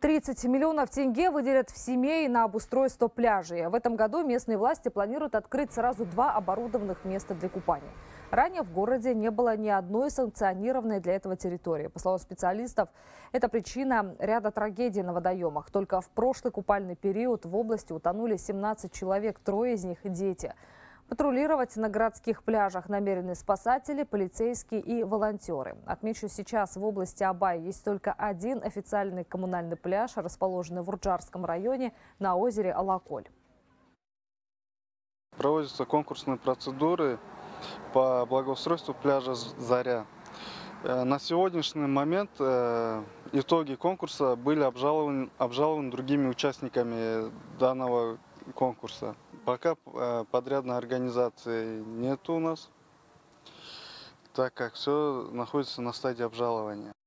30 миллионов тенге выделят в Семей на обустройство пляжей. В этом году местные власти планируют открыть сразу 2 оборудованных места для купания. Ранее в городе не было ни одной санкционированной для этого территории. По словам специалистов, это причина ряда трагедий на водоемах. Только в прошлый купальный период в области утонули 17 человек, 3 из них – дети. Патрулировать на городских пляжах намерены спасатели, полицейские и волонтеры. Отмечу, сейчас в области Абай есть только 1 официальный коммунальный пляж, расположенный в Урджарском районе на озере Алаколь. Проводятся конкурсные процедуры по благоустройству пляжа «Заря». На сегодняшний момент итоги конкурса были обжалованы другими участниками данного конкурса. Пока подрядной организации нет у нас, так как все находится на стадии обжалования.